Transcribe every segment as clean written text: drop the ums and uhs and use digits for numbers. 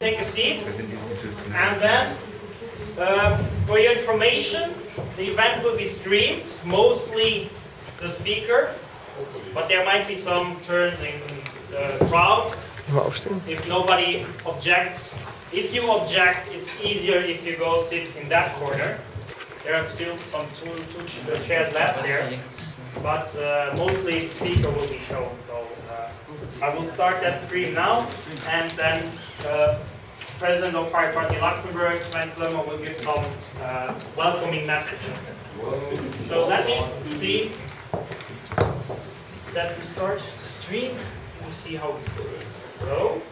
Take a seat, and then, for your information, the event will be streamed, mostly the speaker, but there might be some turns in the crowd, if nobody objects. If you object, it's easier if you go sit in that corner. There are still some two chairs left there, but mostly the speaker will be shown, so I will start that stream now, and then President of Pirate Party Luxembourg, Sven Clement, will give some welcoming messages. So let me see that we start the stream. We'll see how it works. So,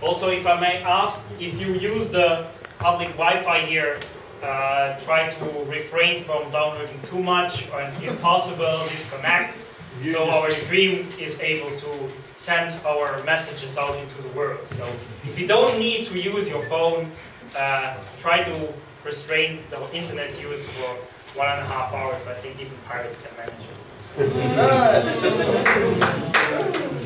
also, if I may ask, if you use the public Wi-Fi here, try to refrain from downloading too much, or if possible, disconnect, so our stream is able to send our messages out into the world. So if you don't need to use your phone, try to restrain the internet use for 1.5 hours. I think even pirates can manage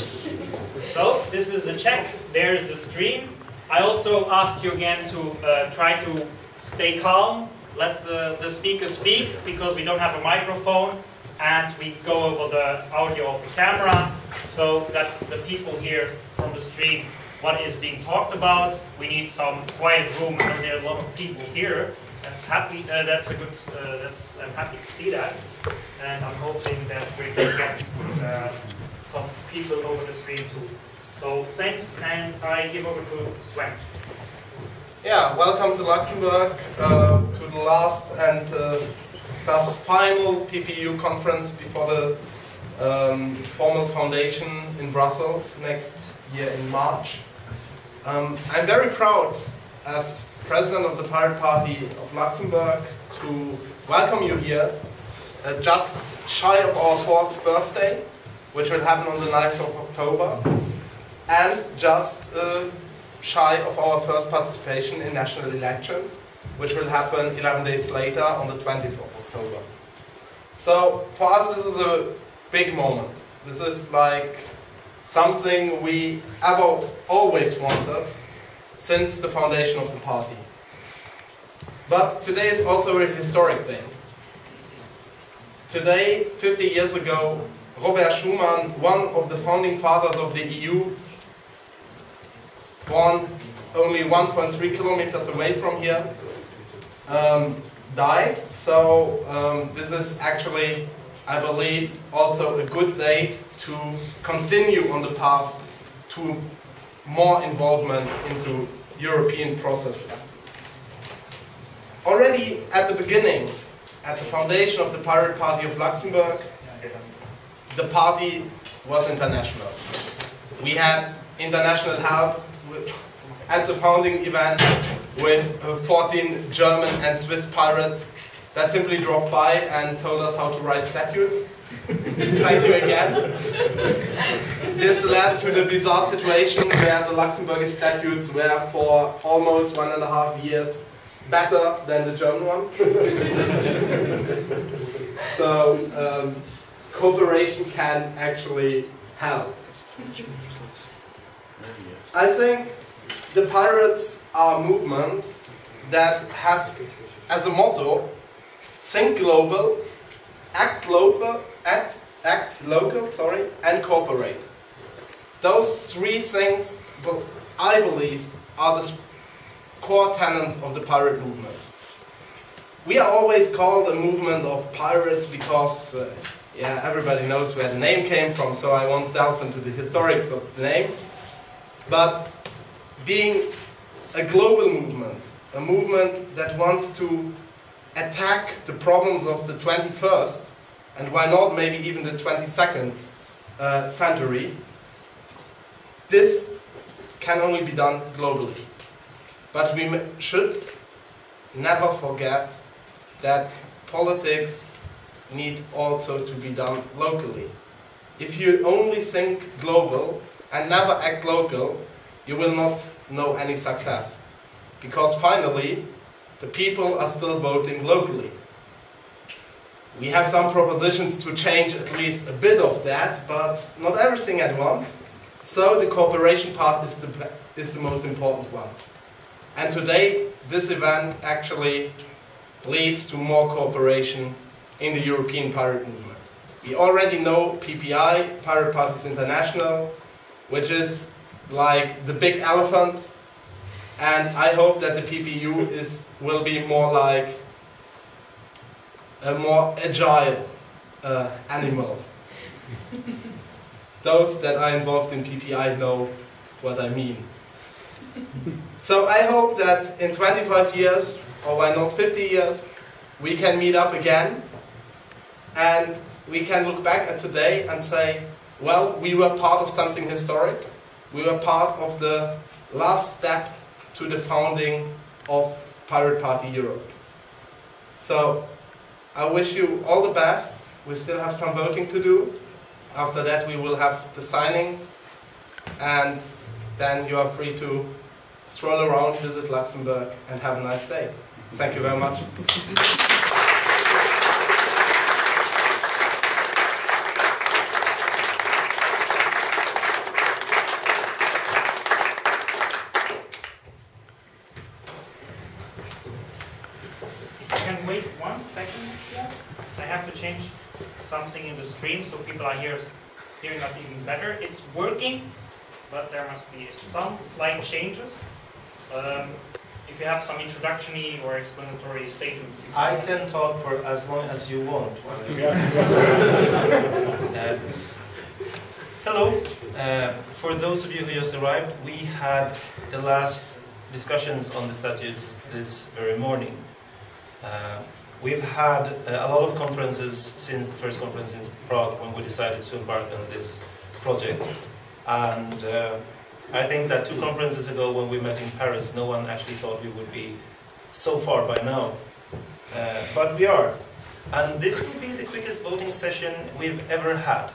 it. So this is the check. There's the stream. I also ask you again to try to stay calm, let the speaker speak, because we don't have a microphone, and we go over the audio of the camera, so that the people hear from the stream what is being talked about. We need some quiet room, and there are a lot of people here. That's happy. I'm happy to see that, and I'm hoping that we can get some people over the stream too. So thanks, and I give over to Sven. Yeah, welcome to Luxembourg, to the last and thus final PPEU conference before the formal foundation in Brussels next year in March. I'm very proud as president of the Pirate Party of Luxembourg to welcome you here, just shy of our 4th birthday, which will happen on the 9th of October, and just shy of our first participation in national elections, which will happen 11 days later on the 20th of October. So for us this is a big moment. This is like something we ever always wanted since the foundation of the party. But today is also a historic day. Today, 50 years ago, Robert Schuman, one of the founding fathers of the EU, born only 1.3 kilometers away from here, died. So this is actually, I believe, also a good date to continue on the path to more involvement into European processes. Already at the beginning, at the foundation of the Pirate Party of Luxembourg, the party was international. We had international help at the founding event with 14 German and Swiss pirates that simply dropped by and told us how to write statutes. Thank you again. This led to the bizarre situation where the Luxembourgish statutes were for almost 1.5 years better than the German ones. So cooperation can actually help. I think the pirates are a movement that has as a motto, think global, act local, and cooperate. Those three things, I believe, are the core tenets of the pirate movement. We are always called a movement of pirates because yeah, everybody knows where the name came from, so I won't delve into the historics of the name. But being a global movement, a movement that wants to attack the problems of the 21st, and why not maybe even the 22nd century, this can only be done globally. But we should never forget that politics need also to be done locally. If you only think global and never act local, you will not know any success, because finally the people are still voting locally. We have some propositions to change at least a bit of that, but not everything at once. So the cooperation part is the most important one. And today, this event actually leads to more cooperation in the European pirate movement. We already know PPI, Pirate Parties International, which is like the big elephant. And I hope that the PPEU will be more like a more agile animal. Those that are involved in PPI know what I mean. So I hope that in 25 years, or why not 50 years, we can meet up again and we can look back at today and say, well, we were part of something historic. We were part of the last step to the founding of Pirate Party Europe. So I wish you all the best. We still have some voting to do. After that we will have the signing, and then you are free to stroll around, visit Luxembourg, and have a nice day. Thank you very much. Something in the stream so people are hearing us even better. It's working, but there must be some slight changes. If you have some introductory or explanatory statements. I can talk for as long as you want. Hello. For those of you who just arrived, we had the last discussions on the statutes this very morning. We've had a lot of conferences since the first conference in Prague when we decided to embark on this project. And I think that 2 conferences ago when we met in Paris, no one actually thought we would be so far by now. But we are. And this will be the quickest voting session we've ever had.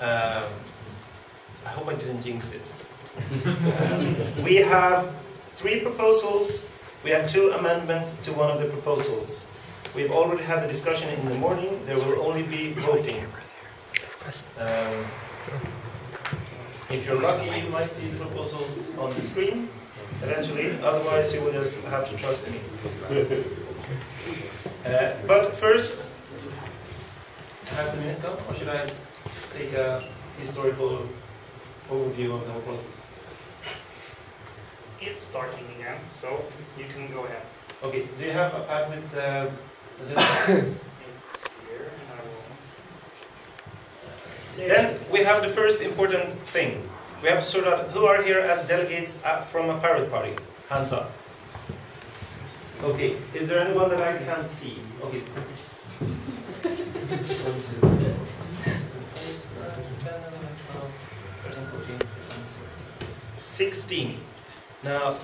I hope I didn't jinx it. We have 3 proposals. We have 2 amendments to one of the proposals. We've already had the discussion in the morning. There will only be voting. If you're lucky, you might see the proposals on the screen eventually. Otherwise, you will just have to trust me. But first, has the minute done, or should I take a historical overview of the whole process? It's starting again, so you can go ahead. Okay, do you have a pad with the It's here, and I will... Then we have the first important thing. We have to sort out who are here as delegates from a pirate party. Hands up. Okay, is there anyone that I can't see? Okay. Sixteen. Now,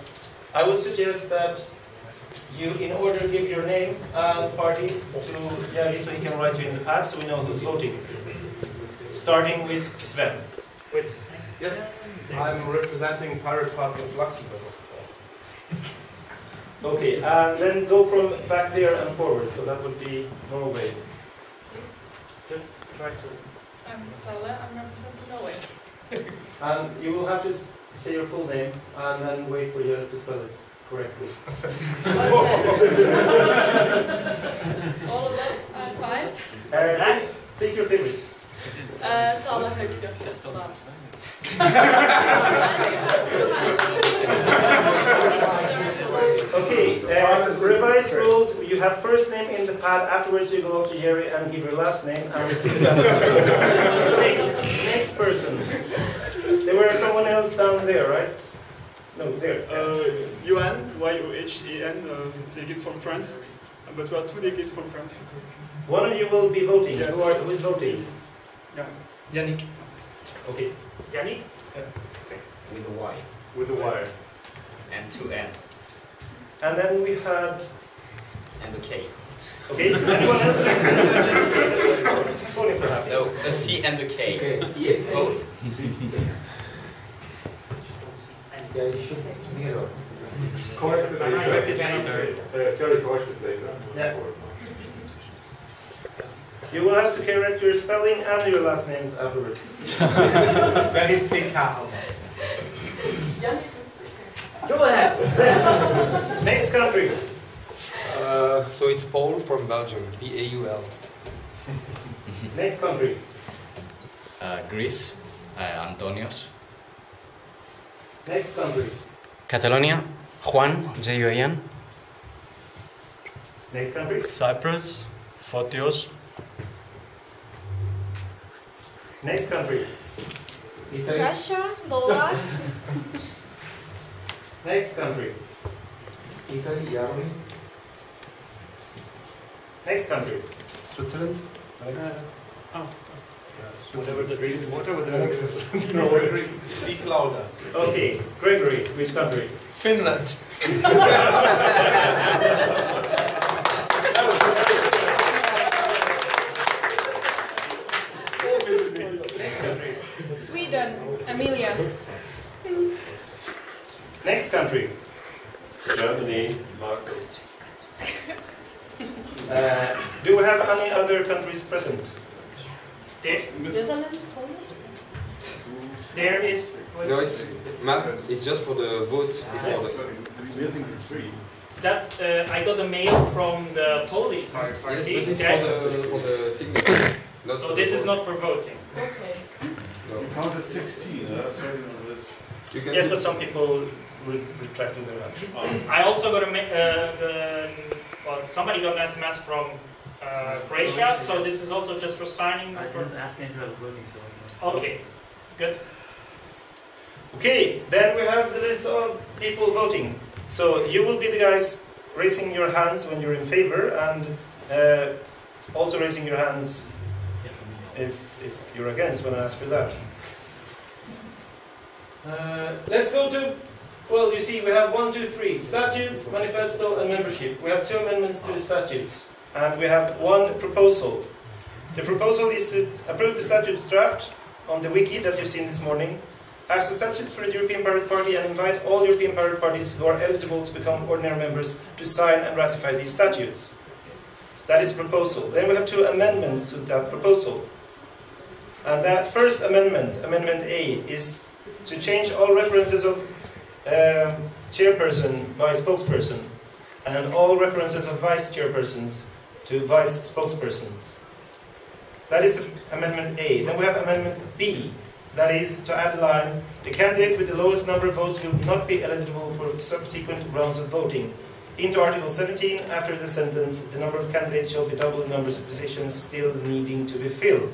I would suggest that you, in order, give your name and party to Jerry so he can write you in the pad so we know who's voting. Starting with Sven. With? Yes, I'm representing Pirate Party of Luxembourg, of course. Okay, and then go from back there and forward, so that would be Norway. Just try to... I'm Sola, I'm representing Norway. And you will have to... say your full name and then wait for you to spell it correctly. All of them? 5? Take your favorites. Sola Okay, revised rules. You have first name in the pad, afterwards you go up to Jerry and give your last name and fix that. So, next person. There were someone else down there, right? No, there. Yuan, Y-O-H-A-N, delegates from France. But we are 2 delegates from France. One of you will be voting. Yes. Who is voting? Yeah. Yannick. Okay. Yannick? Yeah. Okay. With a Y. With a Y. And 2 N's. And then we had... And a K. Okay, anyone else? No, a C and a K. Okay. Both. Yeah, you should zero. Correct. Correct. Yeah. You will have to correct your spelling and your last names afterwards. Very thick cow. Go ahead. Next country. So it's Paul from Belgium. P-A-U-L. Next country. Greece. Antonios. Next country. Catalonia. Juan. J-U-A-N. Next country. Cyprus. Fotios. Next country. Italy. Russia. Lola. Next country. Italy. Jerry. Next country. Switzerland. Whatever the drink, water with the Alexis. No, speak louder. Okay, Grégory, which country? Finland. Next country. Sweden. Amelia. Next country. Germany. Marcus. Do we have any other countries present? Netherlands, Poland. There is. No, it's just for the vote before the. That I got a mail from the Polish Pirate Party. Yes, for the signature. So this is not for voting. Okay. No. You counted 16. Yes, but some people retracted their answer. I also got a somebody got an SMS from Croatia, so this is also just for signing. I didn't ask anything about voting, so... Okay, good. Okay, then we have the list of people voting. So you will be the guys raising your hands when you're in favor, and also raising your hands if you're against when I ask for that. Let's go to... Well, you see, we have 1, 2, 3. Statutes, manifesto, and membership. We have 2 amendments to the statutes. And we have 1 proposal. The proposal is to approve the statutes draft on the wiki that you've seen this morning as a statute for the European Pirate Party and invite all European Pirate Parties who are eligible to become ordinary members to sign and ratify these statutes. That is the proposal. Then we have 2 amendments to that proposal. And that first amendment, Amendment A, is to change all references of chairperson by spokesperson and all references of vice chairpersons to vice spokespersons. That is the Amendment A. Then we have Amendment B, that is to add a line, the candidate with the lowest number of votes will not be eligible for subsequent rounds of voting. Into Article 17, after the sentence, the number of candidates shall be double the numbers of positions still needing to be filled.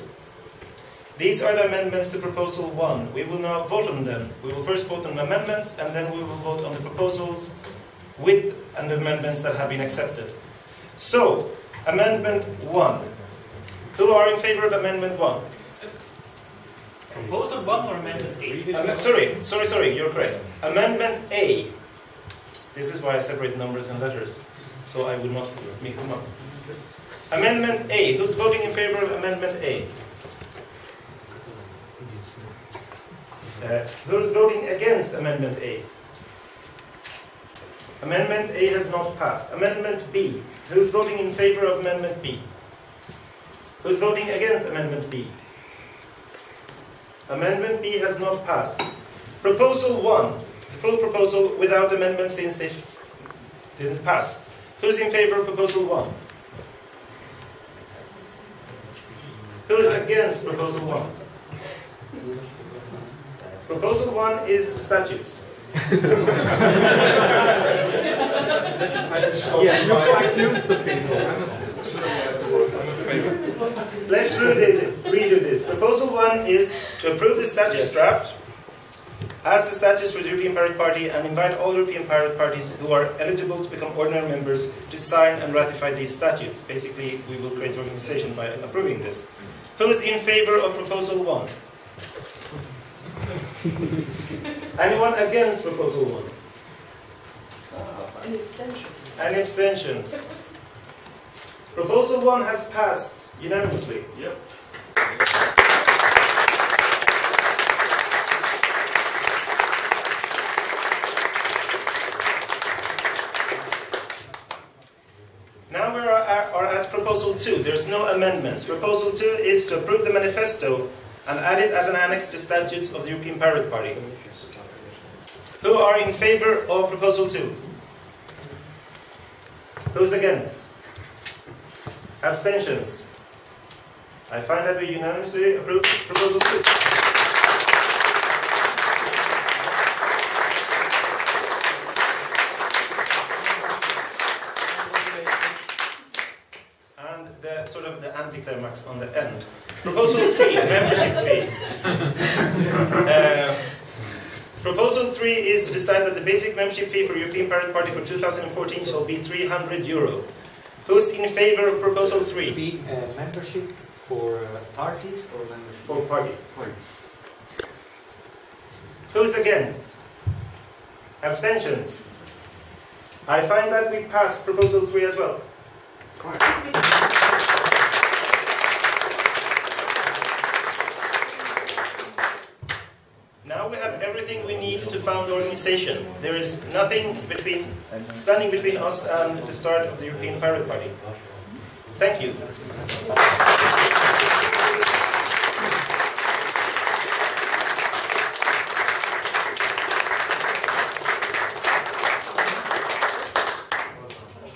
These are the amendments to Proposal 1. We will now vote on them. We will first vote on the amendments, and then we will vote on the proposals with and the amendments that have been accepted. So, Amendment 1. Who are in favor of Amendment 1? Proposal 1 or Amendment A? Sorry, you're correct. Amendment A. This is why I separate numbers and letters, so I will not mix them up. Amendment A. Who's voting in favor of Amendment A? Those voting against Amendment A. Amendment A has not passed. Amendment B. Who's voting in favor of Amendment B? Who's voting against Amendment B? Amendment B has not passed. Proposal 1. The full proposal without amendments since they didn't pass. Who's in favor of Proposal 1? Who's against Proposal 1? Proposal 1 is statutes. Let's redo this. Proposal 1 is to approve the statutes draft as the statutes for the European Pirate Party and invite all European Pirate Parties who are eligible to become ordinary members to sign and ratify these statutes. Basically, we will create organization by approving this. Who is in favor of Proposal 1? Anyone against Proposal 1? Any abstentions? Any abstentions? Proposal 1 has passed unanimously. Yep. Now we are at Proposal 2. There's no amendments. Proposal 2 is to approve the manifesto and add it as an annex to the statutes of the European Pirate Party. Who are in favor of Proposal 2? Who's against? Abstentions? I find that we unanimously approve Proposal 2. And the sort of the anticlimax on the end. Proposal 3, membership fee. Proposal 3 is to decide that the basic membership fee for European Pirate Party for 2014 shall be €300. Who's in favour of Proposal 3? Fee, membership for parties or membership? For parties. Who's against? Abstentions? I find that we pass Proposal 3 as well. Found organization. There is nothing between, standing between us and the start of the European Pirate Party. Thank you.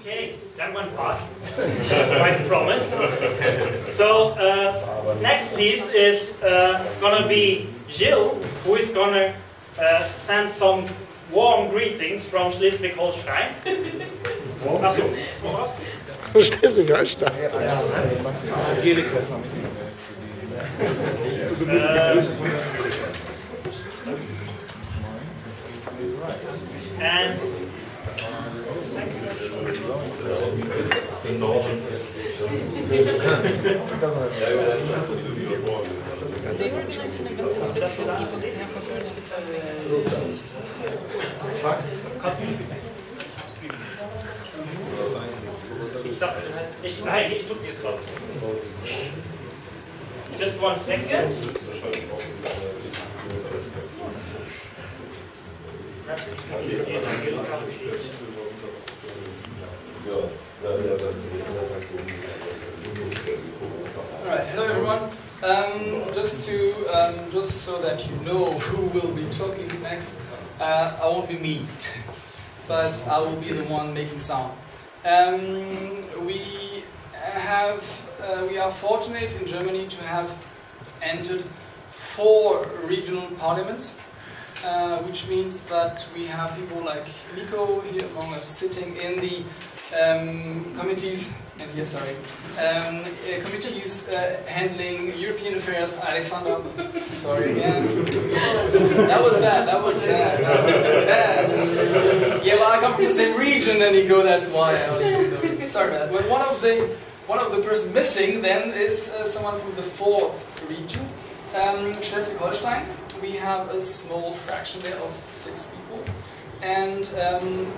Okay, that went fast. I promise. So, next piece is gonna be Gilles, who is gonna send some warm greetings from Schleswig-Holstein. And they organize an event in Little People, they have concerns with just 1 second. Alright, hello everyone. Just so that you know who will be talking next, I won't be me, but I will be the one making sound. We are fortunate in Germany to have entered 4 regional parliaments, which means that we have people like Nico here among us sitting in the committees. And yes, sorry. Committees handling European affairs. Alexander, sorry again. That was bad. That was bad. Yeah, well, I come from the same region, and Nico. That's why. Sorry about that. But one of the person missing then is someone from the 4th region, Schleswig-Holstein. We have a small fraction there of 6 people, and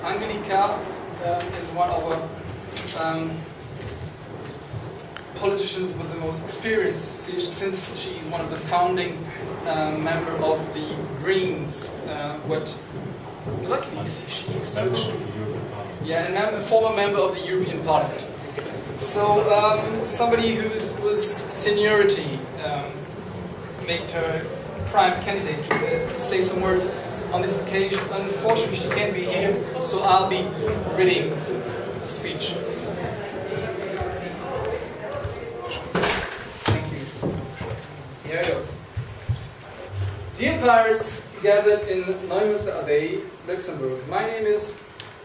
Angelika is one of our politicians with the most experience, since she is one of the founding members of the Greens. What luckily she switched. Yeah, and I'm a former member of the European Parliament. So somebody whose seniority made her prime candidate to say some words on this occasion. Unfortunately, she can't be here, so I'll be reading the speech. Dear pirates gathered in Neumünster Abbey, Luxembourg, my name is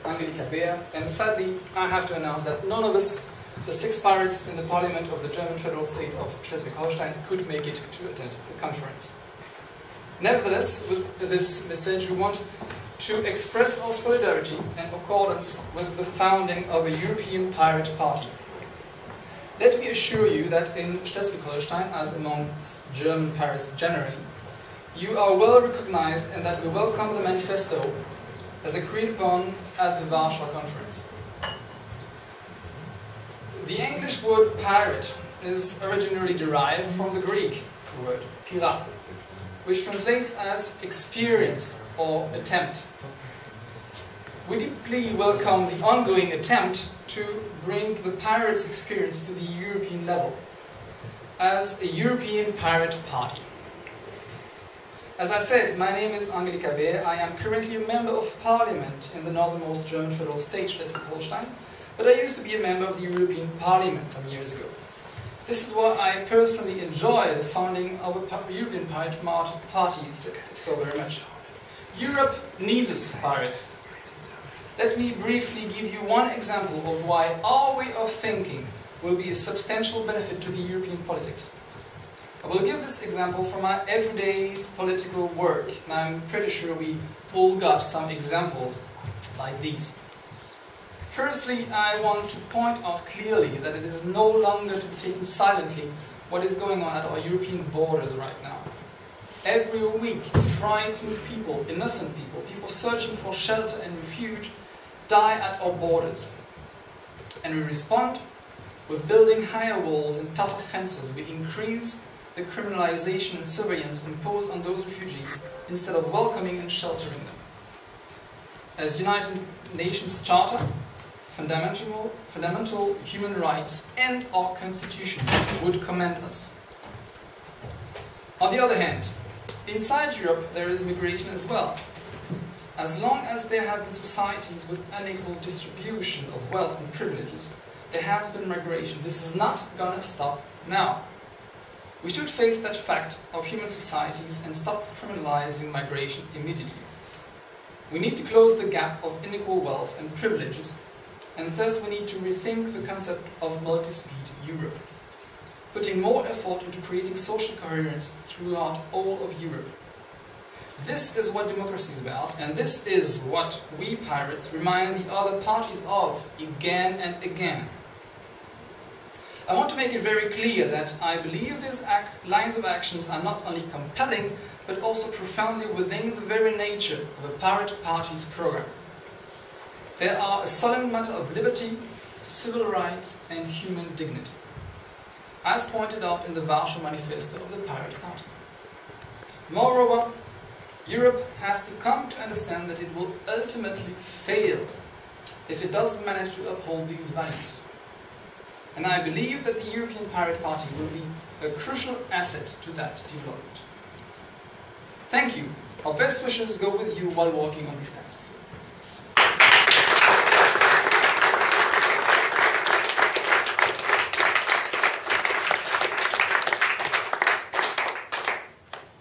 Angelika Beer, and sadly I have to announce that none of us, the 6 pirates in the parliament of the German federal state of Schleswig-Holstein, could make it to attend the conference. Nevertheless, with this message we want to express our solidarity and accordance with the founding of a European Pirate Party. Let me assure you that in Schleswig-Holstein, as among German pirates generally, you are well recognized and that we welcome the manifesto as agreed upon at the Warsaw Conference. The English word pirate is originally derived from the Greek word pirat, which translates as experience or attempt. we deeply welcome the ongoing attempt to bring the pirates' experience to the European level as a European Pirate Party. As I said, my name is Angelika Beer. I am currently a member of parliament in the northernmost German federal state, Schleswig-Holstein, but I used to be a member of the European Parliament some years ago. This is why I personally enjoy the founding of a European Pirate Party so very much. Europe needs its pirates. Let me briefly give you one example of why our way of thinking will be a substantial benefit to the European politics. I will give this example from my everyday political work, and I'm pretty sure we all got some examples like these. Firstly, I want to point out clearly that it is no longer to be taken silently what is going on at our European borders right now. Every week, frightened people, innocent people, people searching for shelter and refuge, die at our borders. And we respond with building higher walls and tougher fences. We increase the criminalization and surveillance imposed on those refugees instead of welcoming and sheltering them. As United Nations Charter, fundamental human rights and our Constitution would commend us. On the other hand, inside Europe there is migration as well. As long as there have been societies with unequal distribution of wealth and privileges, there has been migration. This is not gonna stop now. We should face that fact of human societies and stop criminalizing migration immediately. We need to close the gap of unequal wealth and privileges, and thus we need to rethink the concept of multi-speed Europe, putting more effort into creating social coherence throughout all of Europe. This is what democracy is about, and this is what we pirates remind the other parties of again and again. I want to make it very clear that I believe these lines of actions are not only compelling, but also profoundly within the very nature of a Pirate Party's program. They are a solemn matter of liberty, civil rights, and human dignity, as pointed out in the Warsaw Manifesto of the Pirate Party. Moreover, Europe has to come to understand that it will ultimately fail if it doesn't manage to uphold these values. And I believe that the European Pirate Party will be a crucial asset to that development. Thank you. Our best wishes go with you while working on these tasks.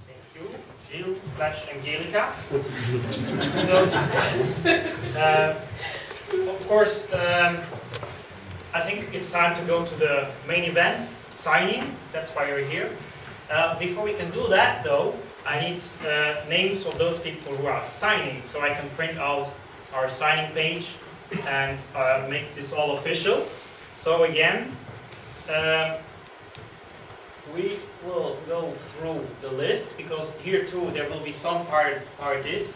Thank you, Gilles / Angelika. So, of course, I think it's time to go to the main event, signing. That's why you're here. Before we can do that, though, I need names of those people who are signing, so I can print out our signing page and make this all official. So again, we will go through the list, because here too there will be some parties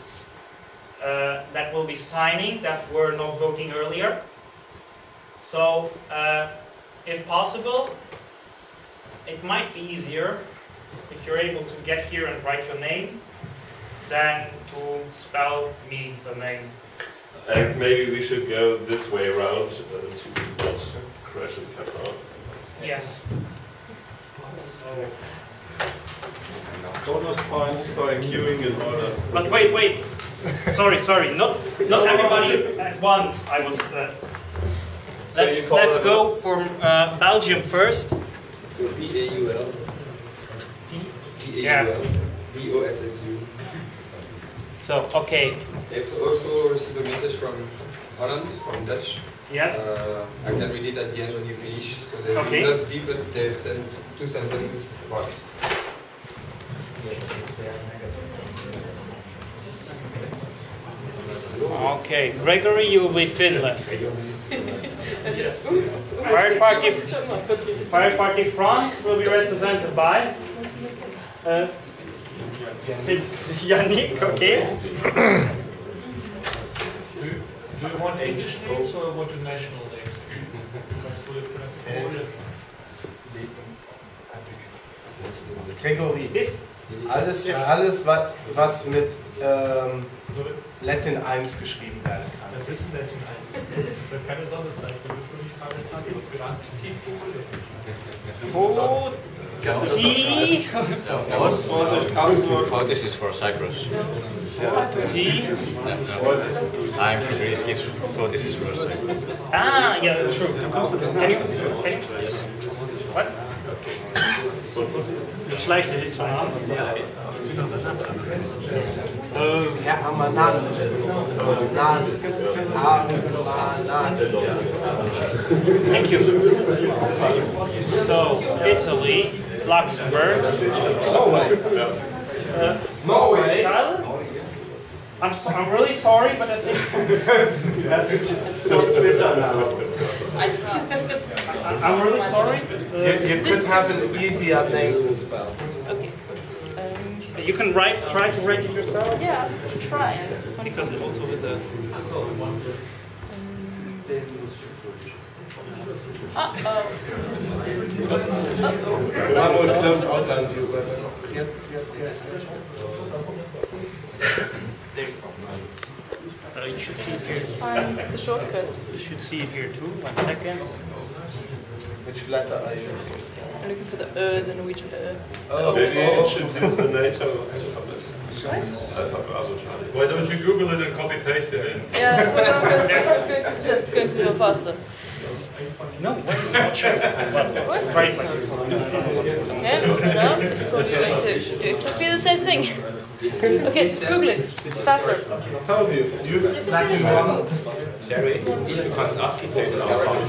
that will be signing that were not voting earlier. So if possible, it might be easier if you're able to get here and write your name, then to spell me the name. And maybe we should go this way around to not crash and cut out. Yes. Bonus points for queuing in order. But wait. sorry. Not everybody at once. I was. Let's go from Belgium first. So PAUL. Yeah. BOSSU. So, okay. They've also received a message from Holland, from Dutch. Yes. I can read it at the end when you finish. So they will not be, but they've sent two sentences about it. Okay, Grégory, you will be Finland. Yes. Pirate Party France will be represented by Yannick, okay. Do you want English names or what a national name? Grégory, alles, was mit Latin 1 geschrieben werden kann. Das ist ein Latin 1. Das ist keine Sonderzeichen. Das ist nur die Pirate Party. Das ist gerade Fotios. Fotios is for Cyprus. I'm from Greece. Fotios is for Cyprus. Ah, yeah, true. Yes. What? Vielleicht hätte ich es verraten. Herr Amanatidis. Thank you. So, Italy, Luxembourg, Norway. I'm really sorry, but I think I'm really sorry. You could have an easier name to spell. Okay. You can try to write it yourself? Yeah, I can try. It's funny because it also with the... There you go. You should see it here. Find the shortcut. You should see it here too. 1 second. Which letter are you looking for? I'm looking for the Norwegian E. Oh, maybe it should use the NATO alphabet. Why don't you Google it and copy paste it in? Yeah, that's what I was going to suggest. It's going to be faster. No, what is it? Check. What? Try it. Yeah, it's probably going to do exactly the same thing. Okay, just Google it. It's faster. How do you use Latin 1? Jerry, you must ask people that are on the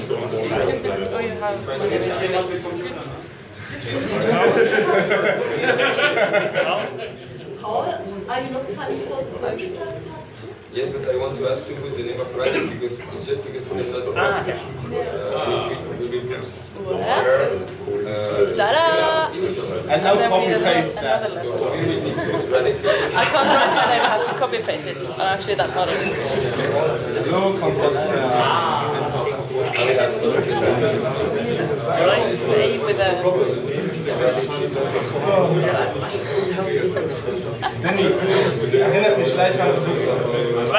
Oh, you have Paul, are you not signing for the promotion? Yes, but I want to ask you with the name of Radek because it's just because there's a lot of and now copy-paste that. I can't have to copy-paste it. Actually, that's not it.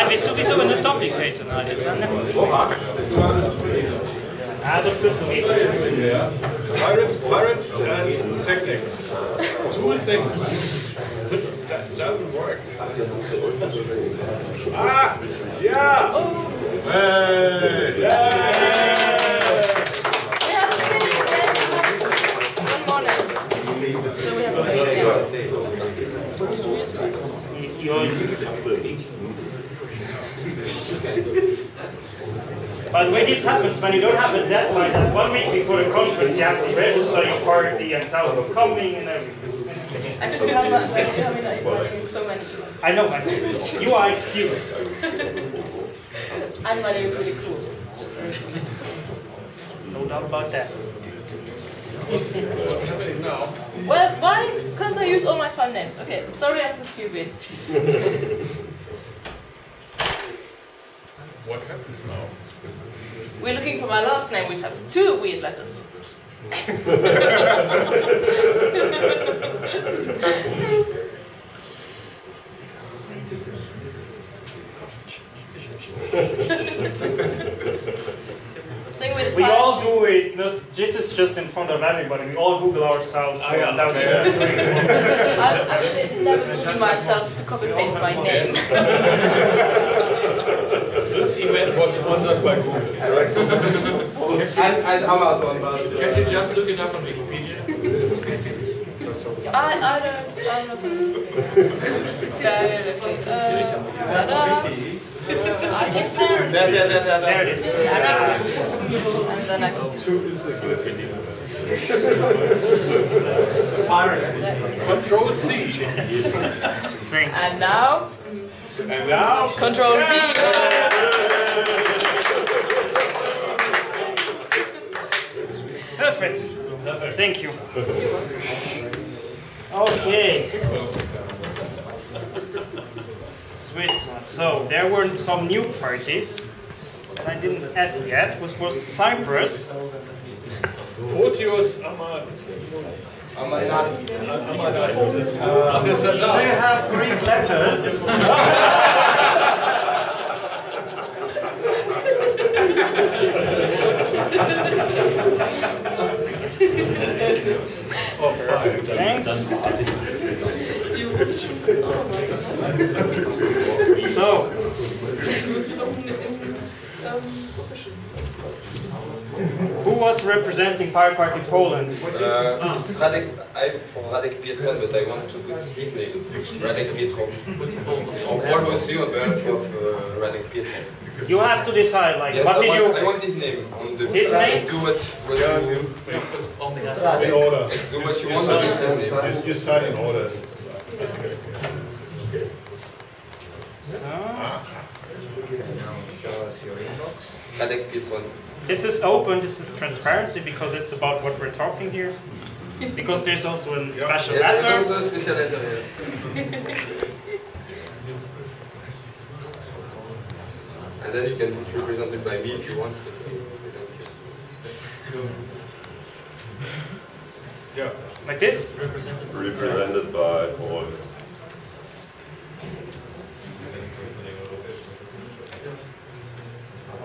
Bist du wie so eine Doppelkette, Alexander? Ah, das bist du nicht. Pirates and Technics. 2 seconds. That doesn't work. Ah! Yeah! Hey! By the way, this happens when you don't have a deadline. That's 1 week before the conference, you have to register your party and tell who's coming and everything. I didn't have that. I mean, so many. I know, but you are excused. I'm not even really cool. It's just no doubt about that. What's happening now? Well, why can't I use all my fun names? Okay, sorry, I'm so stupid. What happens now? We're looking for my last name, which has 2 weird letters. We all do it. This is just in front of everybody. We all Google ourselves. So I would never Google myself to copy paste my name. This event was sponsored by Google. And Amazon. Can you just look it up on Wikipedia? I'm not there it is. And then Control C. Thanks. And now Control V. Perfect. Thank you. Okay. Switzerland. So there were some new parties that I didn't add yet, which was Cyprus. Fotios Amanatidis. They have Greek letters. Thanks. Who was representing Pirate Party Poland? Radek, I'm for Radek Pietr, but I want to put his name. Radek Pietr. On board with you, but of Radek Pietr. You have to decide, like, yes, what did you... I want his name. On the his name? Do what you... In order. Do what you want to do. You sign in order. So... Show us your inbox. Radek Pietr. This is open, this is transparency, because it's about what we're talking here. Because there's also a special letter. There's also a special letter here. And then you can be represented by me if you want. Yeah. Like this? Represented by Paul.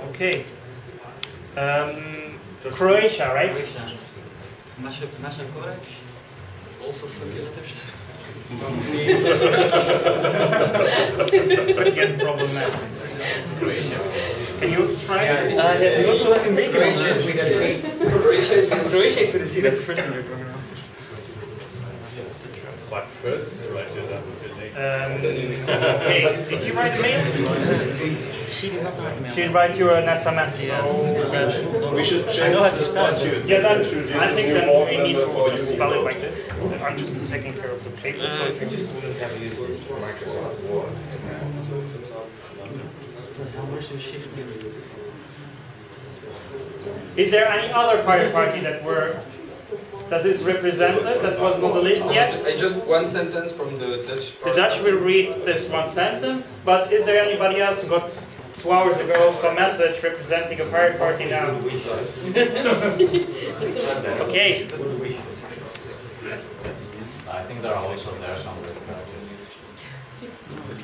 Okay. Croatia, right? Croatia. Masha Korek, also forget letters. Again, problematic. Croatia. Can you try it? Yes, not to let him make it. Croatia is with a C. Croatia is with a C, that's the first thing you're going to know. What? First, write your down with your name. Okay, did you write a mail? She did not write me. She write you an SMS. Yes. Oh, we should change the statute. Yeah, that, I think that we need to just spell it like this. I'm just taking care of the paper, so I just wouldn't have used Microsoft Word. Is there any other pirate party that were that is represented that was not the list yet? Just one sentence from the Dutch. The Dutch will read this one sentence, but is there anybody else who got? 2 hours ago, some message representing a pirate party now. Okay. I think there are also there some.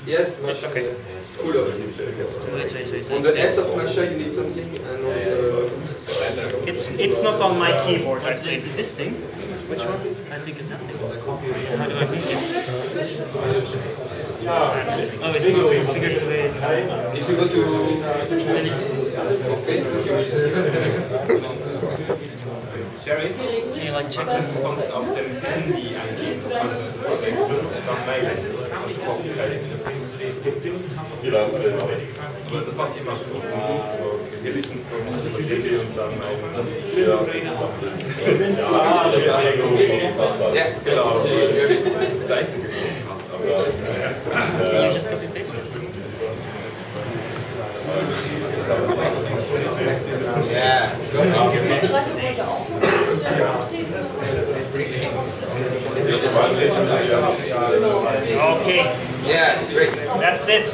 Yes, it's okay. Full of it. On the S of Masha, you need something, and on the. It's not on my keyboard. I think is this thing. Which one? I think it's that thing. How do I think it? Oh, it's moving. If you go to Facebook, you will see that. Jerry, can you like check the songs of them can be and the answers for the next one. Can you just copy and paste it? Yeah. Okay. Yeah, it's great. That's it.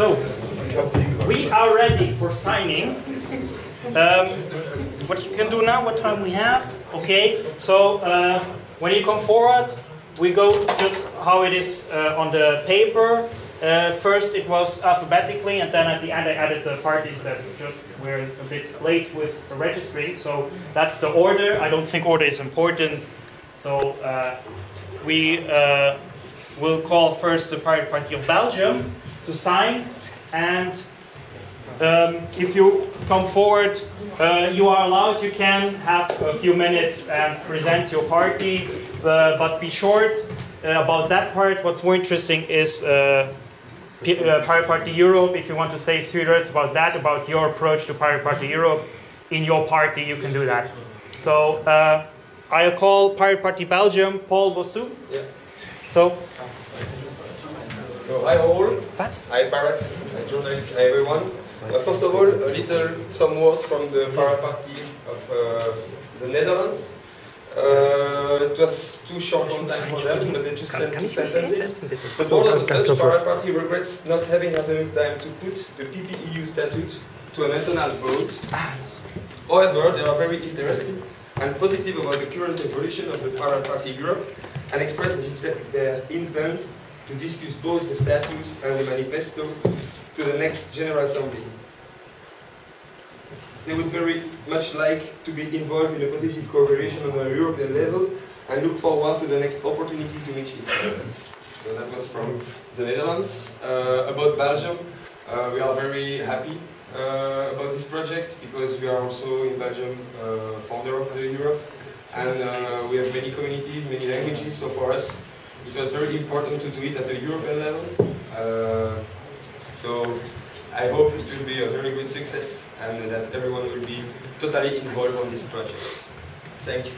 So, we are ready for signing. What you can do now, what time we have, okay? So, when you come forward, we go just how it is on the paper. First it was alphabetically, and then at the end I added the parties that just were a bit late with registering. So that's the order. I don't think order is important. So we will call first the Pirate Party of Belgium to sign. And if you come forward, you are allowed, you can have a few minutes and present your party, but be short about that part. What's more interesting is Pirate Party Europe. If you want to say 3 words about that, about your approach to Pirate Party Europe in your party, you can do that. So I'll call Pirate Party Belgium, Paul Bossou. Yeah. So hi all. What? Hi Pirates, hi journalists, hi everyone. First of all, some words from the Pirate Party of the Netherlands. It was too short on time for them, but they just sent 2 sentences. The board of the Dutch Pirate Party regrets not having had enough time to put the PPEU statute to an internal vote. However, they are very interested and positive about the current evolution of the Pirate Party Europe and express their intent to discuss both the statutes and the manifesto to the next General Assembly. They would very much like to be involved in a positive cooperation on a European level and look forward to the next opportunity to meet each other. So that was from the Netherlands. About Belgium, we are very happy about this project because we are also in Belgium founder of the Europe, and we have many communities, many languages, so for us it was very important to do it at the European level. So I hope it will be a very good success and that everyone will be totally involved on this project. Thank you.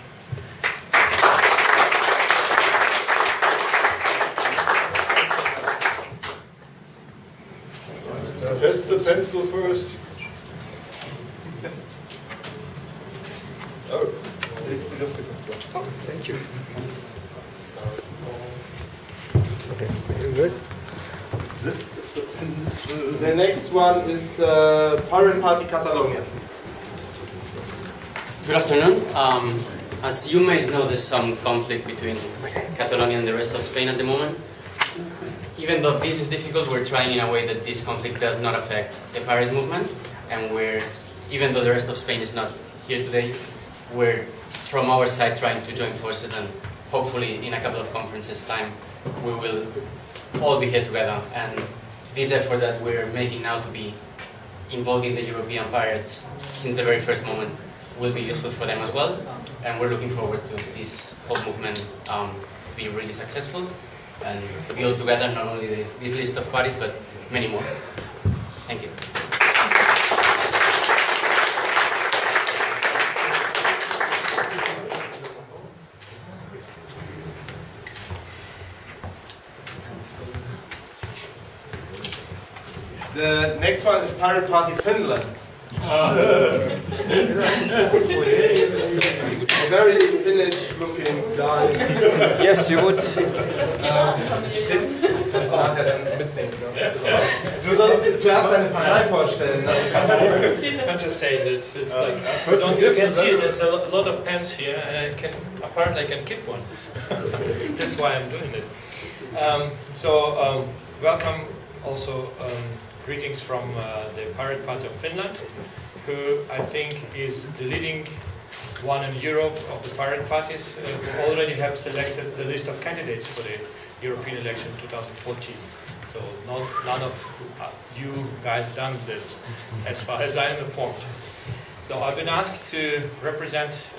Just the pencil first. Oh, thank you. Okay, very good. This the next one is Pirate Party Catalonia. Good afternoon. As you may know, there's some conflict between Catalonia and the rest of Spain at the moment. Even though this is difficult, we're trying in a way that this conflict does not affect the pirate movement. And we're, even though the rest of Spain is not here today, we're from our side trying to join forces, and hopefully in a couple of conferences time we will all be here together. And this effort that we're making now to be involved in the European pirates since the very first moment will be useful for them as well. And we're looking forward to this whole movement to be really successful and to be all together, not only this list of parties, but many more. Thank you. The next one is Pirate Party Finland. A very Finnish looking guy. Yes, you would. Du sollst zuerst seine Partei vorstellen. I'll just say that it's like, you can see there's a lot of pens here, and I can keep one. That's why I'm doing it. Welcome also. Greetings from the Pirate Party of Finland, who I think is the leading one in Europe of the pirate parties, who already have selected the list of candidates for the European election 2014. So none of you guys done this, as far as I am informed. So I've been asked to represent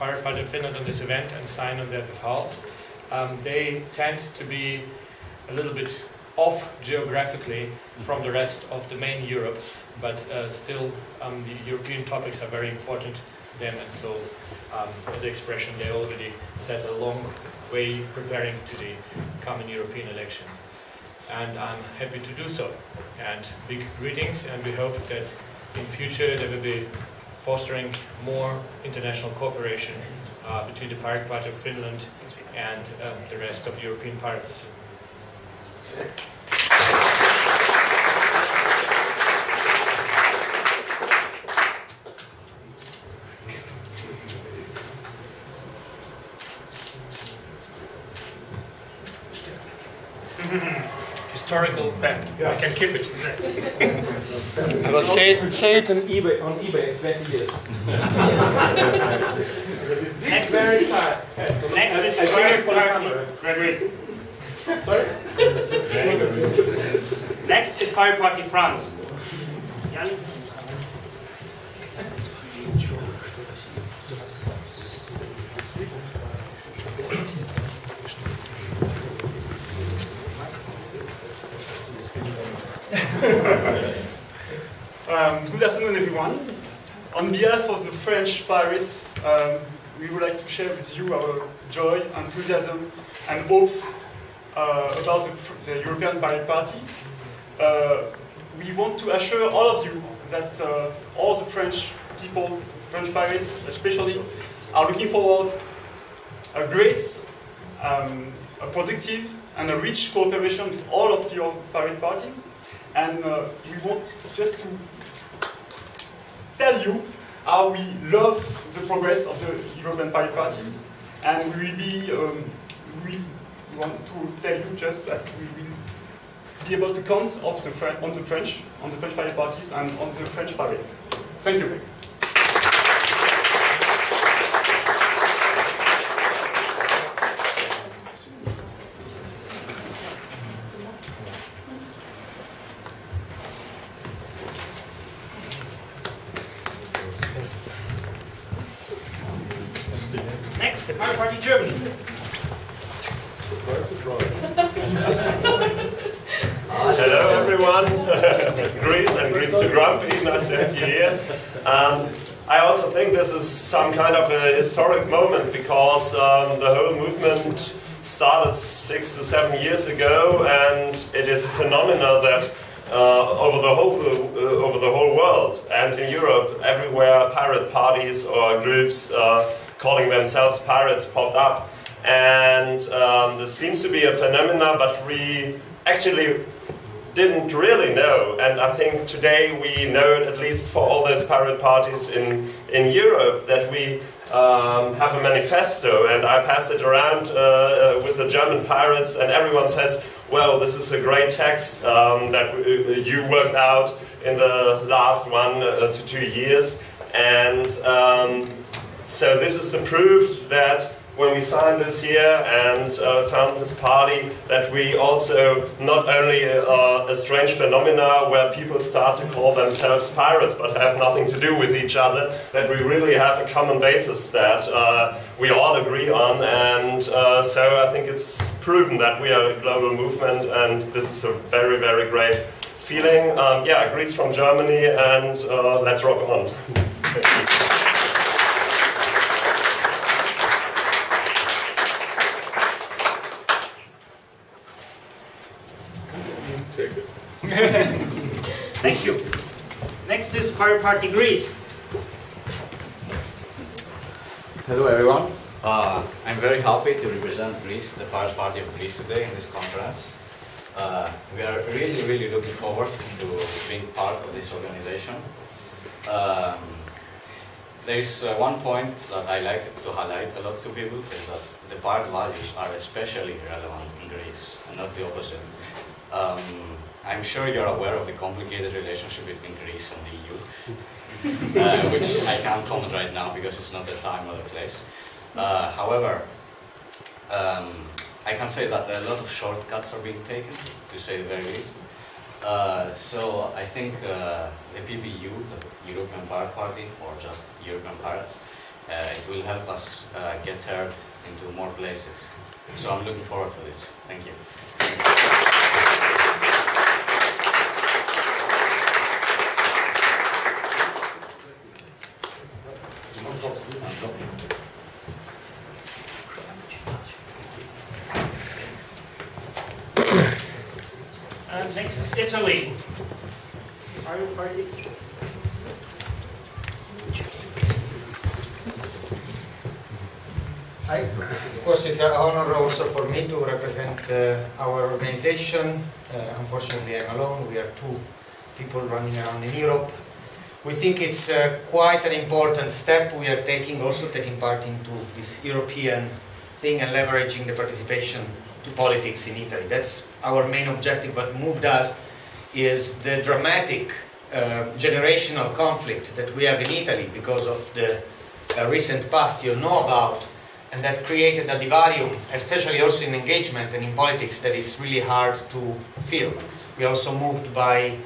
Pirate Party of Finland on this event and sign on their behalf. They tend to be a little bit off geographically from the rest of the main Europe, but still the European topics are very important to them, and so as an expression they already set a long way preparing to the coming European elections. And I'm happy to do so. And big greetings, and we hope that in future there will be fostering more international cooperation between the Pirate Party of Finland and the rest of European pirates. Historical pen. Yeah. I can keep it. I will say it on eBay. On eBay, 20 years. This very time. Next is Pirate Party. Grégory. Sorry. Next is Pirate Party France. Yannick. Good afternoon, everyone. On behalf of the French pirates, we would like to share with you our joy, enthusiasm, and hopes about the European Pirate Party. We want to assure all of you that all the French people, French pirates especially, are looking forward to a great, a productive, and a rich cooperation with all of your pirate parties. And we want just to tell you how we love the progress of the European Pirate Parties, and we will be, we want to tell you just that we will be able to count of the, on the French Pirate Parties and on the French pirates. Thank you. Some kind of a historic moment, because the whole movement started 6 to 7 years ago, and it is a phenomenon that over the whole world and in Europe, everywhere pirate parties or groups calling themselves pirates popped up, and this seems to be a phenomenon, but we actually didn't really know, and I think today we know it, at least for all those pirate parties in Europe, that we have a manifesto, and I passed it around with the German pirates, and everyone says, well, this is a great text that you worked out in the last 1 to 2 years, and so this is the proof that when we signed this year and found this party, that we also not only are a strange phenomena where people start to call themselves pirates but have nothing to do with each other, that we really have a common basis that we all agree on, and so I think it's proven that we are a global movement, and this is a very, very great feeling. Yeah, greets from Germany, and let's rock on. Thank you. Next is Pirate Party Greece. Hello everyone. I'm very happy to represent Greece, the Pirate Party of Greece, today in this conference. We are really, really looking forward to being part of this organization. There is one point that I like to highlight a lot to people, is that the pirate values are especially relevant in Greece, and not the opposite. I'm sure you're aware of the complicated relationship between Greece and the EU, which I can't comment right now because it's not the time or the place. However, I can say that a lot of shortcuts are being taken, to say the very least. So I think the PPEU, the European Pirate Party, or just European Pirates, it will help us get heard into more places. So I'm looking forward to this. Thank you. Next is Italy. Pirate Party. Of course, it's an honor also for me to represent our organization. Unfortunately, I'm alone. We are two people running around in Europe. We think it's quite an important step we are taking, also taking part into this European thing and leveraging the participation to politics in Italy. That's our main objective. What moved us is the dramatic generational conflict that we have in Italy because of the recent past you know about, and that created a divarium, especially also in engagement and in politics, that is really hard to fill. We are also moved by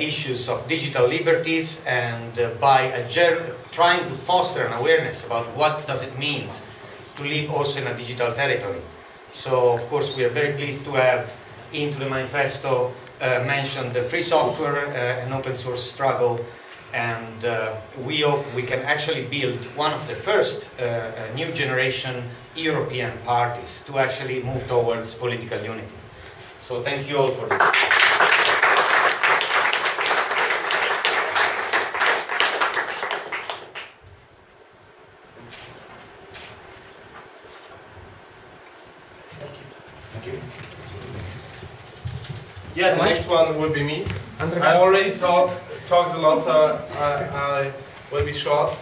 issues of digital liberties and by trying to foster an awareness about what does it mean to live also in a digital territory. So, of course, we are very pleased to have into the manifesto mentioned the free software and open source struggle, and we hope we can actually build one of the first new generation European parties to actually move towards political unity. So thank you all for this. Thank you. Yeah, the next one will be me. I already talked a lot, so I will be short.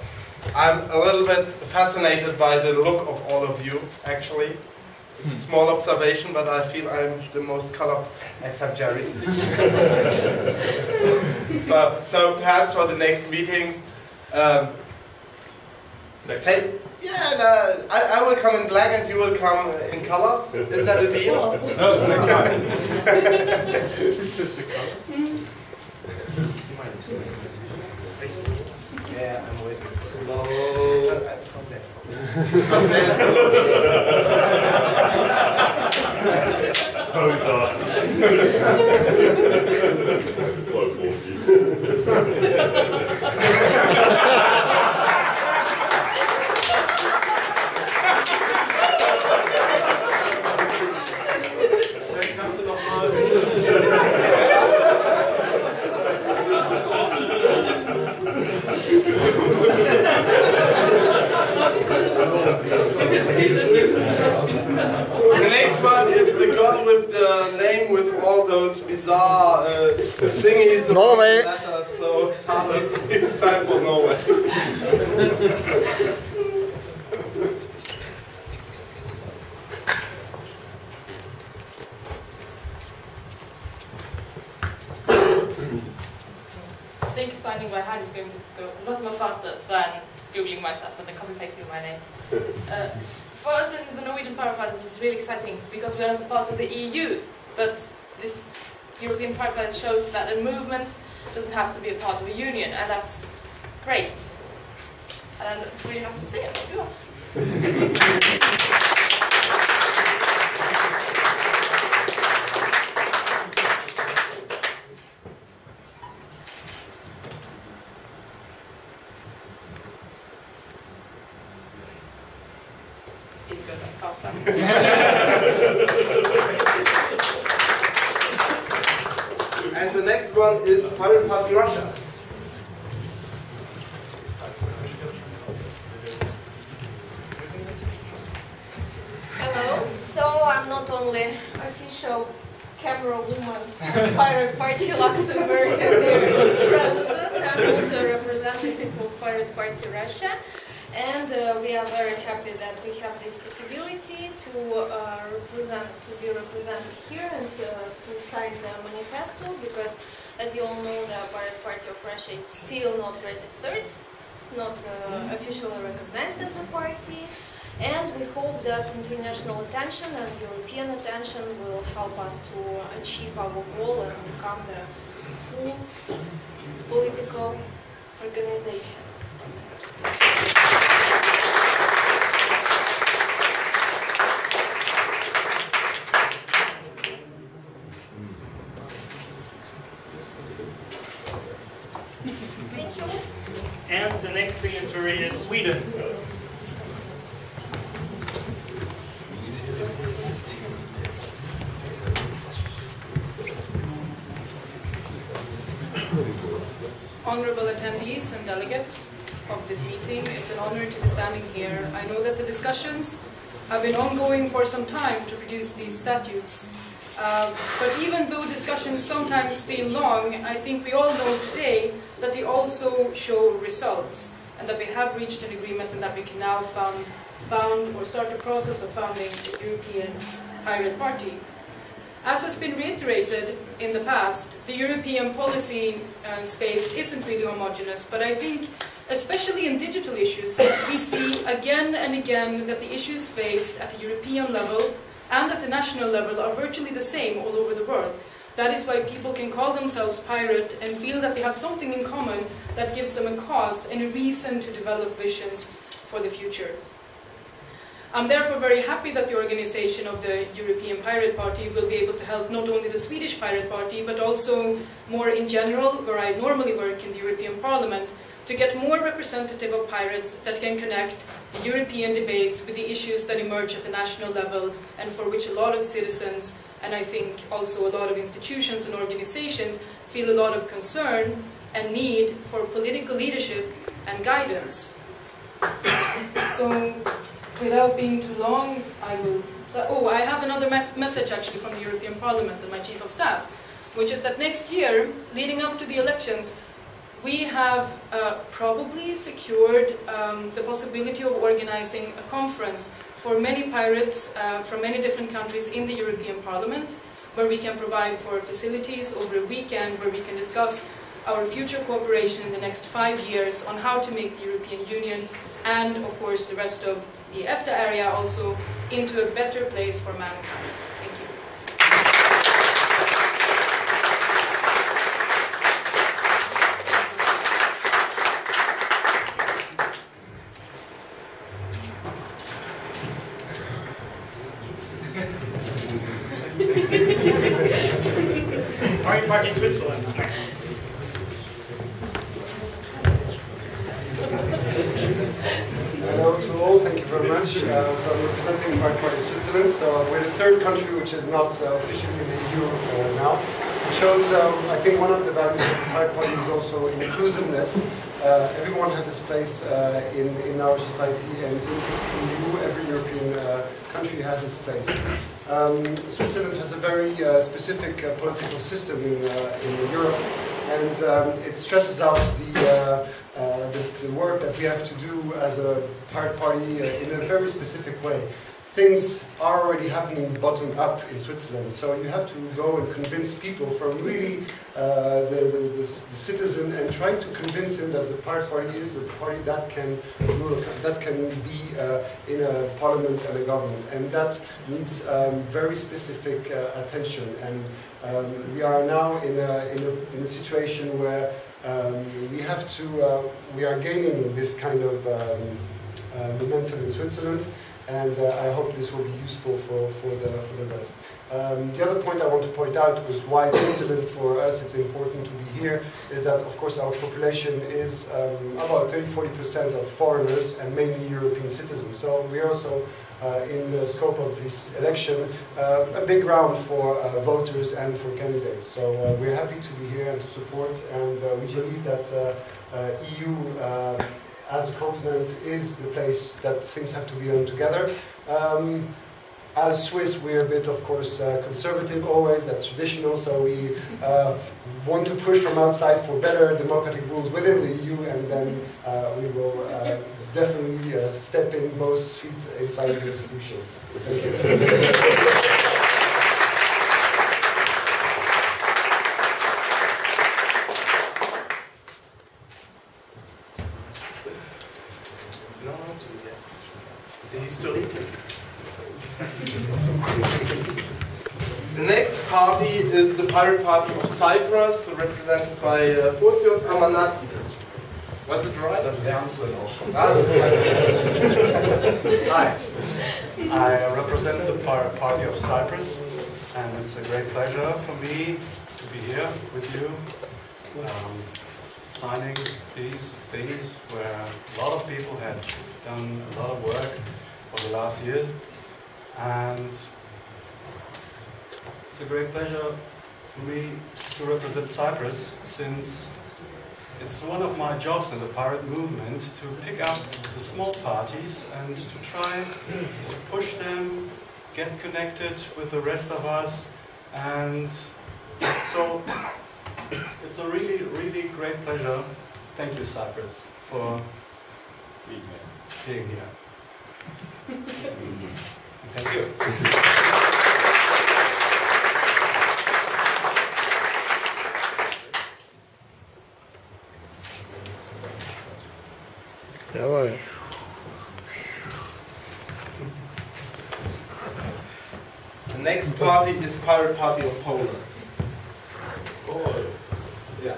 I'm a little bit fascinated by the look of all of you, actually. It's a small observation, but I feel I'm the most colorful, except Jerry. so perhaps for the next meetings, I will come in black and you will come in colors. Is that a deal? No, this is a color. Yeah, I'm waiting. Slow. The next one is the girl with the name with all those bizarre thingies. Norway. Letters, so it's time for Norway. I think signing by hand is going to go a lot more faster than Googling myself and then copy pasting my name. For us in the Norwegian Pirate Party, it's really exciting because we are not a part of the EU, but this European Pirate Party shows that a movement doesn't have to be a part of a union, and that's great. And I don't really have to say it, but you are. And the next one is Pirate Party Russia. Hello. So I'm not only official camera woman of Pirate Party Luxembourg and their president, I'm also a representative of Pirate Party Russia. And we are very happy that we have this possibility to be represented here and to sign the manifesto, because, as you all know, the Pirate Party of Russia is still not registered, not officially recognized as a party, and we hope that international attention and European attention will help us to achieve our goal and become the full political organization. And the next signatory is Sweden. Honorable attendees and delegates of this meeting, it's an honor to be standing here. I know that the discussions have been ongoing for some time to produce these statutes. But even though discussions sometimes feel long, I think we all know today that they also show results, and that we have reached an agreement and that we can now found or start the process of founding the European Pirate Party. As has been reiterated in the past, the European policy space isn't really homogeneous, but I think, especially in digital issues, we see again and again that the issues faced at the European level and at the national level are virtually the same all over the world. That is why people can call themselves pirate and feel that they have something in common that gives them a cause and a reason to develop visions for the future. I'm therefore very happy that the organization of the European Pirate Party will be able to help not only the Swedish Pirate Party, but also more in general, where I normally work in the European Parliament, to get more representative of pirates that can connect the European debates with the issues that emerge at the national level and for which a lot of citizens, and I think also a lot of institutions and organizations, feel a lot of concern and need for political leadership and guidance. So, without being too long, I will... So, oh, I have another message actually from the European Parliament and my Chief of Staff, which is that next year, leading up to the elections, we have probably secured the possibility of organizing a conference for many pirates from many different countries in the European Parliament, where we can provide for facilities over a weekend, where we can discuss our future cooperation in the next 5 years on how to make the European Union and, of course, the rest of the EFTA area also into a better place for mankind. Thank you. Pirate Party Switzerland. Hello to all, thank you very much. So I'm representing Pirate Party Switzerland. So we're the third country which is not officially in the EU now. It shows, I think, one of the values of the Pirate Party is also inclusiveness. Everyone has his place in our society, and in EU, every European country has its place. Switzerland has a very specific political system in Europe, and it stresses out the work that we have to do as a Pirate Party in a very specific way. Things are already happening bottom up in Switzerland, so you have to go and convince people from really the citizen and try to convince him that the Pirate Party is a party that can rule, that can be in a parliament and a government, and that needs very specific attention. And we are now in a situation where we have to we are gaining this kind of momentum in Switzerland. And I hope this will be useful for the rest. The other point I want to point out was why Switzerland, for us, it's important to be here, is that, of course, our population is about 30–40% of foreigners and mainly European citizens. So we also, in the scope of this election, a big round for voters and for candidates. So we're happy to be here and to support, and we believe that EU as a continent is the place that things have to be done together. As Swiss, we're a bit, of course, conservative always, that's traditional, so we want to push from outside for better democratic rules within the EU, and then we will definitely step in both feet inside the institutions. Thank you. Is the Pirate Party of Cyprus, represented by Fotios Amanatidis. Was it right? Hi, I represent the Pirate Party of Cyprus, and it's a great pleasure for me to be here with you, signing these things where a lot of people have done a lot of work for the last years, and it's a great pleasure for me to represent Cyprus, since it's one of my jobs in the pirate movement to pick up the small parties and to try to push them, get connected with the rest of us. And so it's a really, really great pleasure. Thank you, Cyprus, for being here. Thank you. next party is Pirate Party of Poland. Oh. Yeah.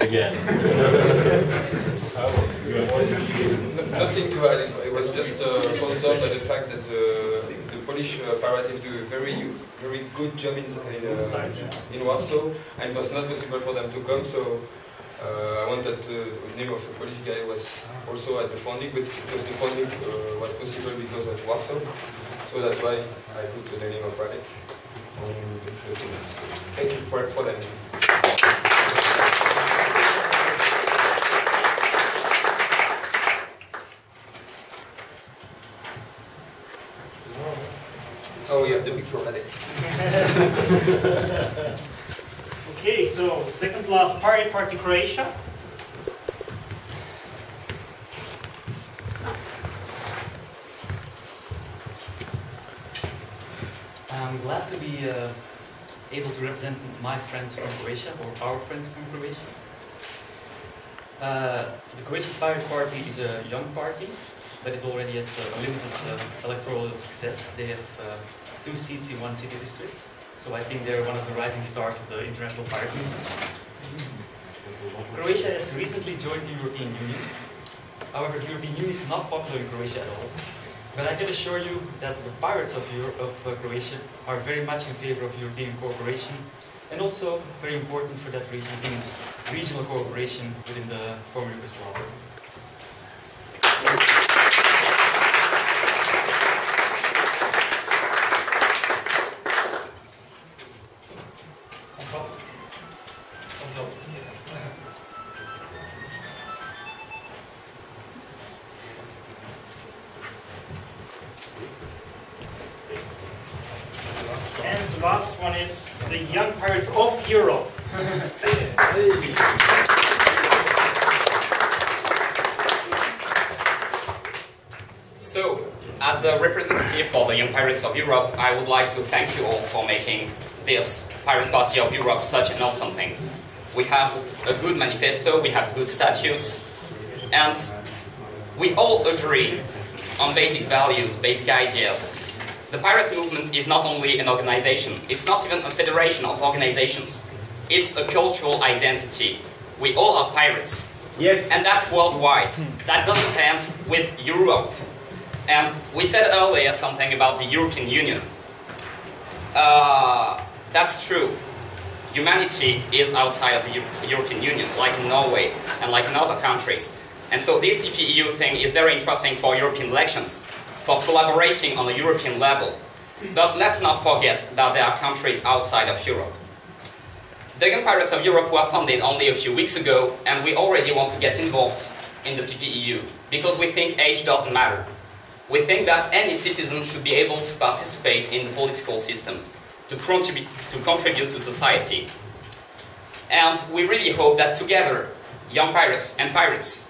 Again. Nothing to add. It was just concerned by the fact that the Polish Piratives do a very good job in Warsaw, and it was not possible for them to come. So I wanted the name of a Polish guy was also at the founding, but because the founding was possible because of Warsaw, so that's why I put the name of Radek. Thank you for that. Oh, we have the big for Radek. Okay, so second last Pirate Party Croatia. I'm glad to be able to represent my friends from Croatia, or our friends from Croatia. The Croatian Pirate Party is a young party, but it already has a limited electoral success. They have 2 seats in 1 city district, so I think they're one of the rising stars of the international pirate movement. Croatia has recently joined the European Union. However, the European Union is not popular in Croatia at all. But I can assure you that the pirates of Croatia are very much in favor of European cooperation, and also very important for that region in regional cooperation within the former Yugoslavia. Last one is the Young Pirates of Europe. So, as a representative for the Young Pirates of Europe, I would like to thank you all for making this Pirate Party of Europe such an awesome thing. We have a good manifesto, we have good statutes, and we all agree on basic values, basic ideas. The pirate movement is not only an organization, it's not even a federation of organizations. It's a cultural identity. We all are pirates. Yes. And that's worldwide. That doesn't end with Europe. And we said earlier something about the European Union. That's true. Humanity is outside of the European Union, like in Norway and like in other countries. And so this PPEU thing is very interesting for European elections, for collaborating on a European level. But let's not forget that there are countries outside of Europe. The Young Pirates of Europe were founded only a few weeks ago, and we already want to get involved in the PPEU, because we think age doesn't matter. We think that any citizen should be able to participate in the political system, to contribute to society. And we really hope that together, young pirates and pirates,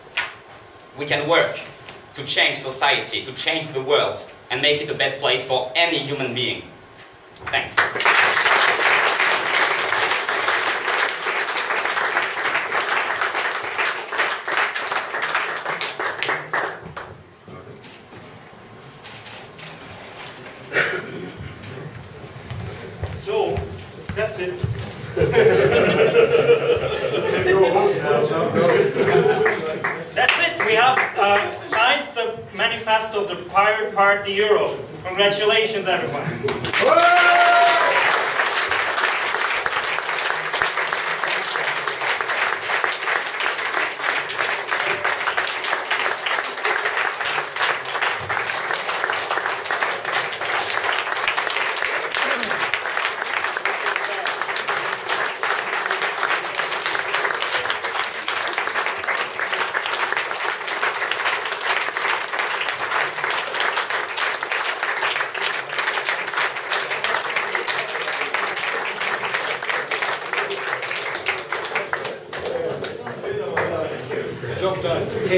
we can work to change society, to change the world, and make it a better place for any human being. Thanks. So, that's it. That's it, we have signed the manifesto of the Pirate Party Europe. Congratulations, everyone.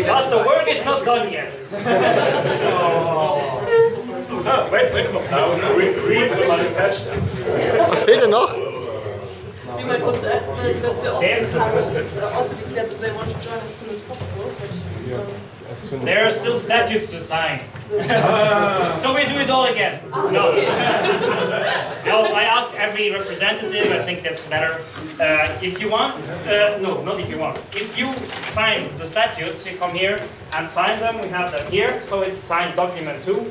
But the work is not done yet. Oh. Wait, read the manifesto. Was fehlt denn noch? We might also add that the Austrian pirates also declared that they want to join as soon as possible. But, There are still statutes to sign. So we do it all again. No. No, I ask every representative, I think that's better. If you want, no, not if you want. If you sign the statutes, you come here and sign them. We have them here, so it's signed document 2.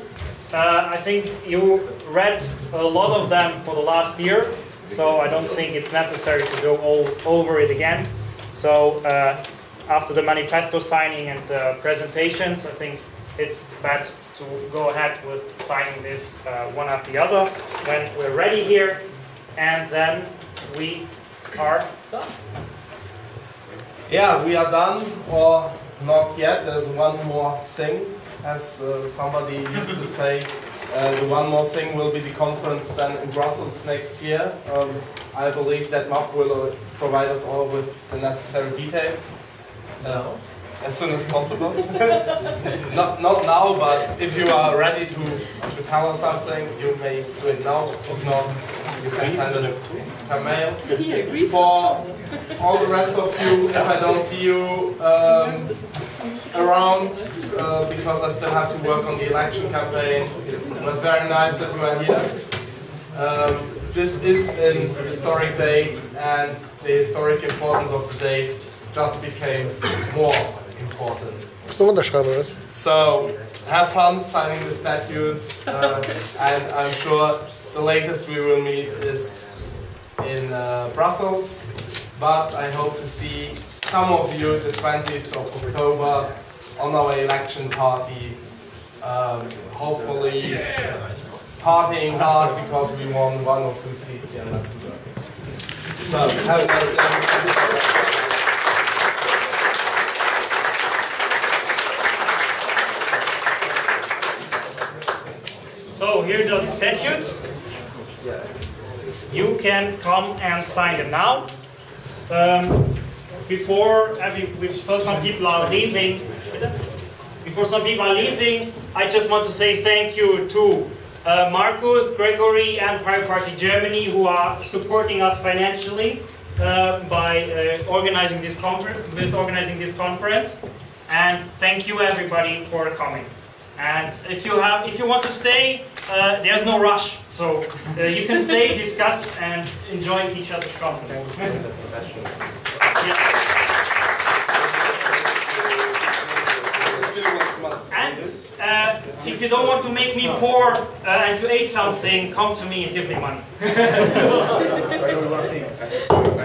I think you read a lot of them for the last year, so I don't think it's necessary to go all over it again. So after the manifesto signing and the presentations, I think it's best to go ahead with signing this one after the other when we're ready here, and then we are done. Yeah, we are done, or not yet. There's one more thing. As somebody used to say, the one more thing will be the conference then in Brussels next year. I believe that Mark will provide us all with the necessary details. No. As soon as possible. Not now, but if you are ready to tell us something, you may do it now. If not, you can send it per mail. For all the rest of you, if I don't see you around, because I still have to work on the election campaign, it was very nice that you were here. This is an historic day, and the historic importance of the day just became more important. So, have fun signing the statutes, and I'm sure the latest we will meet is in Brussels, but I hope to see some of you the 20th of October on our election party, hopefully partying hard because we won one or two seats here in Luxembourg. So, have a nice day. So here are the statutes. You can come and sign them now. Before some people are leaving, I just want to say thank you to Marcus, Grégory, and Pirate Party Germany, who are supporting us financially by organizing this conference. And thank you everybody for coming. And if you want to stay, there's no rush, so you can stay, discuss, and enjoy each other's company. And if you don't want to make me poor and you ate something, come to me and give me money. I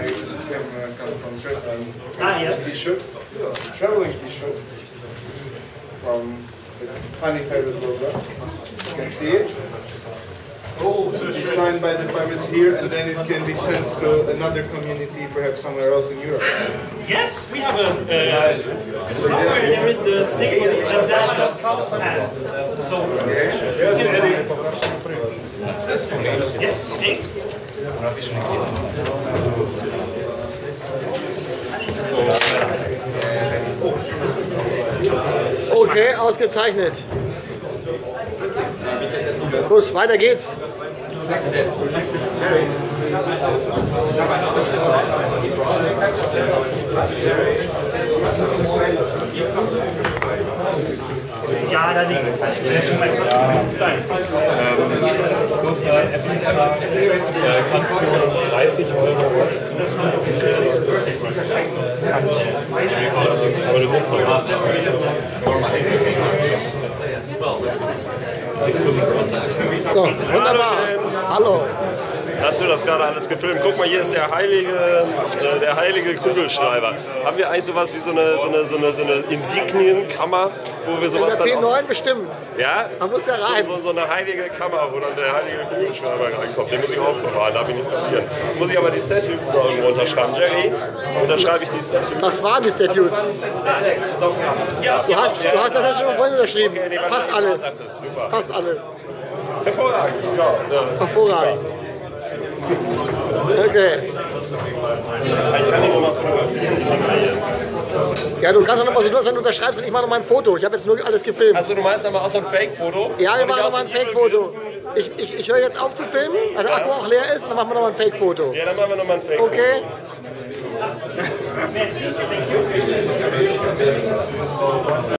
just come from Dresden. Ah, yes. T-shirt, traveling T-shirt from. It's a funny pirate logo. You can see it. Oh, so it's signed by the pirates here, and then it can be sent to another community, perhaps somewhere else in Europe. Yes, we have a. Somewhere there is the thing with the dash comes and so. Yes. Okay, ausgezeichnet. Los, weiter geht's. Ja, da liegt kurzer Essenstag. Kannst du 30 € aber du musst noch warten. So, wunderbar. Hallo. Hast du das gerade alles gefilmt? Guck mal, hier ist der heilige Kugelschreiber. Haben wir eigentlich sowas wie so eine Insignienkammer, wo wir sowas dann... In der P9 bestimmt. Ja? Man muss da rein. So eine heilige Kammer, wo dann der heilige Kugelschreiber reinkommt. Den muss ich aufbewahren, darf ich nicht verlieren. Jetzt muss ich aber die Statutes unterschreiben. Jerry, unterschreibe ich die Statutes? Das waren die Statutes. Alex, du hast das ja schon vorhin unterschrieben. Okay, nee, fast alles. Super. Fast alles. Hervorragend. Ja. Hervorragend. Okay. Ich kann die Nummer fotografieren. Ja, du kannst doch noch was du unterschreibst und ich mache noch mal ein Foto. Ich habe jetzt nur alles gefilmt. Also du meinst aber auch so ein Fake-Foto? Ja, wir machen noch mal ein Fake-Foto. Ich höre jetzt auf zu filmen, weil der Akku auch leer ist und dann machen wir noch mal ein Fake-Foto. Ja, dann machen wir noch mal ein Fake-Foto. Okay.